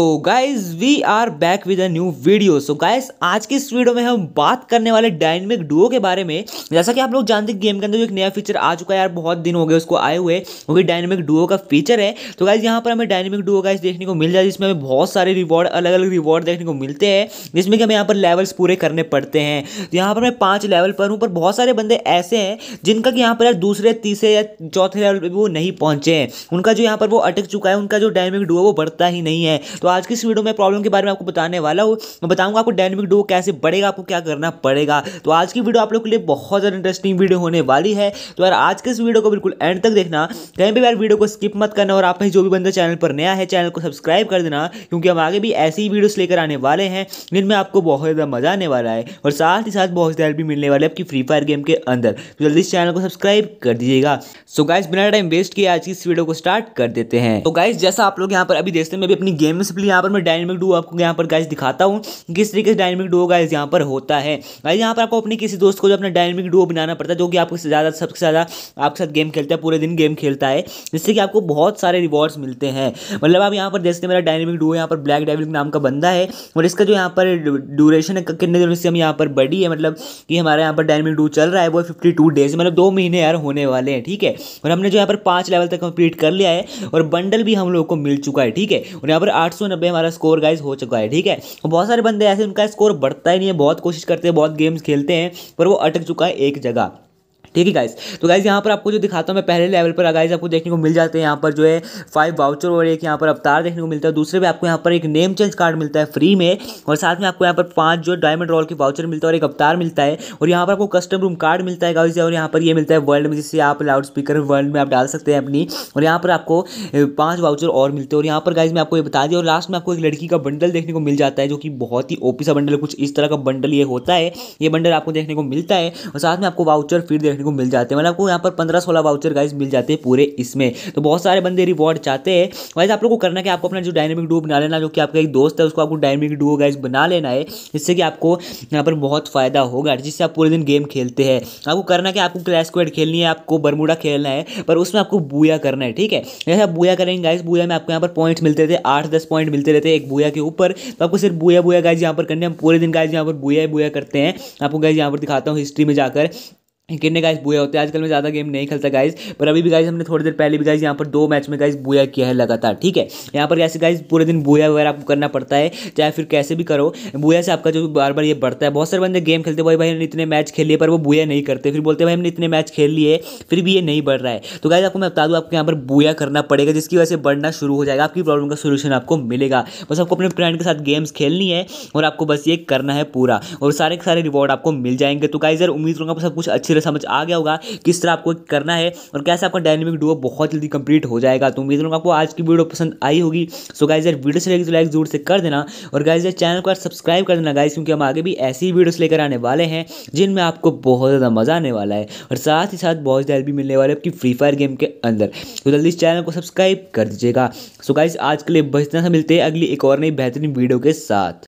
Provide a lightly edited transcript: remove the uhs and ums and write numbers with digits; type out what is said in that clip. तो guys we are back with a new video. So guys आज की इस वीडियो में हम बात करने वाले डायनेमिक डुओ के बारे में। जैसा कि आप लोग जानते हैं गेम के अंदर जो एक नया फीचर आ चुका है, यार बहुत दिन हो गए उसको आए हुए, क्योंकि डायनेमिक डुओ का फीचर है। तो गाइज यहाँ पर हमें डायनेमिक डुओ गाइज देखने को मिल जाए, जिसमें हमें बहुत सारे रिवॉर्ड, अलग अलग रिवॉर्ड देखने को मिलते हैं, जिसमें कि हमें यहाँ पर लेवल्स पूरे करने पड़ते हैं। तो यहाँ पर मैं 5 लेवल पर हूँ, पर बहुत सारे बंदे ऐसे हैं जिनका कि यहाँ पर यार दूसरे, तीसरे या चौथे लेवल पर वो नहीं पहुँचे हैं, उनका जो यहाँ पर वो अटक चुका है, उनका जो डायनेमिक डुओ वो बढ़ता ही नहीं है। तो आज की इस वीडियो में प्रॉब्लम के बारे में आपको बताने वाला हूँ। मैं बताऊंगा आपको डायनेमिक डुओ कैसे बढ़ेगा, आपको क्या करना पड़ेगा। तो आज की वीडियो आप लोग के लिए बहुत ज़्यादा इंटरेस्टिंग वीडियो होने वाली है। तो यार आज के इस वीडियो को बिल्कुल एंड तक देखना, कहीं भी यार वीडियो को स्किप मत करना। और आप में जो भी बंदा चैनल पर नया है, चैनल को सब्सक्राइब कर देना, क्योंकि हम आगे भी ऐसी ही वीडियोस लेकर आने वाले हैं जिनमें आपको बहुत ज़्यादा मज़ा आने वाला है, और साथ ही साथ बहुत ज़्यादा हेल्प भी मिलने वाले आपकी फ्री फायर गेम के अंदर। तो जल्दी इस चैनल को सब्सक्राइब कर दीजिएगा। सो गाइस बिना टाइम वेस्ट किए आज की इस वीडियो को स्टार्ट कर देते हैं। तो गाइस जैसा आप लोग यहाँ पर अभी देखते हैं, मैं भी अपनी गेम सिंपली यहाँ पर मैं डायनेमिक डुओ आपको यहाँ पर गाइस दिखाता हूँ किस तरीके से डायनेमिक डुओ गाइस यहाँ पर होता है। गाइस यहाँ पर आपको अपने किसी दोस्त को जो अपना डायनेमिक डुओ बनाना पड़ता है, जो कि आपको ज़्यादा, सबसे ज़्यादा आपके साथ गेम खेलता है, पूरे दिन गेम खेलता है, जिससे कि आपको बहुत सारे रिवॉर्ड्स मिलते हैं। मतलब आप यहाँ पर देखते हैं मेरा डायनेमिक डुओ यहाँ पर ब्लैक डेविल नाम का बंदा है, और इसका जो यहाँ पर ड्यूरेशन है, कितने दिनों से हम यहाँ पर बढ़ी है, मतलब कि हमारे यहाँ पर डायनेमिक डुओ चल रहा है वो 52 डेज, मतलब 2 महीने यार होने वाले हैं, ठीक है। और हमने जो यहाँ पर 5 लेवल तक कंप्लीट कर लिया है, और बंडल भी हम लोग को मिल चुका है, ठीक है। और यहाँ पर 890 हमारा स्कोर गाइस हो चुका है, ठीक है। और बहुत सारे बंदे ऐसे, उनका स्कोर बढ़ता ही नहीं है, बहुत कोशिश करते हैं, बहुत गेम्स खेलते हैं, पर वो अटक चुका है एक जगह, ठीक है गाइस। तो गाइस यहाँ पर आपको जो दिखाता हूँ मैं पहले लेवल पर गाइस आपको देखने को मिल जाते हैं यहाँ पर जो है 5 वाउचर और एक यहाँ पर अवतार देखने को मिलता है। दूसरे में आपको यहाँ पर एक नेम चेंज कार्ड मिलता है फ्री में, और साथ में आपको यहाँ पर 5 जो डायमंड रॉल के वाउचर मिलता है, और एक अवतार मिलता है, और यहाँ पर आपको कस्टम रूम कार्ड मिलता है गाइस। और यहाँ पर ये मिलता है वर्ल्ड में, जिससे आप लाउड स्पीकर वर्ल्ड में आप डाल सकते हैं अपनी। और यहाँ पर आपको 5 वाउचर और मिलते हैं। और यहाँ पर गाइस मैं आपको ये बता दिया। और लास्ट में आपको एक लड़की का बंडल देखने को मिल जाता है, जो कि बहुत ही ओपी सा बंडल, कुछ इस तरह का बंडल ये होता है, ये बंडल आपको देखने को मिलता है। और साथ में आपको वाउचर फिर को मिल जाते हैं, मतलब आपको यहाँ पर 15-16 वाउचर गाइस मिल जाते हैं पूरे इसमें। तो बहुत सारे बंदे रिवॉर्ड चाहते हैं। वैसे आप लोगों को करना है कि आपको अपना जो डायनेमिक डुओ बना लेना, जो कि आपका एक दोस्त है, उसको आपको डायनेमिक डुओ गाइस बना लेना है, जिससे कि आपको यहाँ पर बहुत फायदा होगा, जिससे आप पूरे दिन गेम खेलते हैं। आपको करना है कि आपको क्लैश स्क्वाड खेलनी है, आपको बरमूडा खेलना है, पर उसमें आपको बूया करना है, ठीक है। जैसे आप बूया करेंगे गाइस, बूया में आपको यहाँ पर पॉइंट्स मिलते थे, 8-10 पॉइंट मिलते रहते एक बूया के ऊपर। तो आपको सिर्फ बूया गाइस यहाँ पर करने, हम पूरे दिन गाइस यहाँ पर बूया करते हैं। आपको गाइस यहाँ पर दिखाता हूँ हिस्ट्री में जाकर कितने गाइस बूया होते हैं। आजकल मैं ज़्यादा गेम नहीं खेलता गाइस, पर अभी भी गाइस हमने थोड़ी देर पहले भी गाइस यहाँ पर 2 मैच में गाइस बूया किया है लगातार, ठीक है। यहाँ पर कैसे गाइस पूरे दिन बूया वगैरह आपको करना पड़ता है, चाहे फिर कैसे भी करो, बूया से आपका जो बार बार ये बढ़ता है। बहुत सारे बंदे गेम खेलते, भाई हमने इतने मैच खेल लिए, पर वो बूया नहीं करते, फिर बोलते भाई हमने इतने मैच खेल लिए, फिर भी ये नहीं बढ़ रहा है। तो गाइस आपको मैं बता दूँ, आपको यहाँ पर बूया करना पड़ेगा, जिसकी वजह से बढ़ना शुरू हो जाएगा, आपकी प्रॉब्लम का सोल्यूशन आपको मिलेगा। बस आपको अपने फ्रेंड के साथ गेम्स खेलनी है, और आपको बस ये करना है पूरा, और सारे के सारे रिवॉर्ड आपको मिल जाएंगे। तो गाइस यार उम्मीद करूँगा सब कुछ अच्छी समझ आ गया होगा किस तरह आपको करना है, और कैसे आपका डायनेमिक डुओ बहुत जल्दी कंप्लीट हो जाएगा। तो उम्मीद करूंगा आपको आज की वीडियो पसंद आई होगी। सो गाइस यार वीडियो से लाइक जोर से कर देना, और गाइस यार चैनल को सब्सक्राइब कर देना गाइस, क्योंकि हम आगे भी ऐसी ही वीडियोस लेकर आने वाले हैं, जिनमें आपको बहुत ज़्यादा मजा आने वाला है, और साथ ही साथ बहुत ज़्यादा हेल्प भी मिलने वाले आपकी फ्री फायर गेम के अंदर। तो जल्दी इस चैनल को सब्सक्राइब कर दीजिएगा। सो गाइस आज के लिए बस इतना सा, मिलते हैं अगली एक और नई बेहतरीन वीडियो के साथ।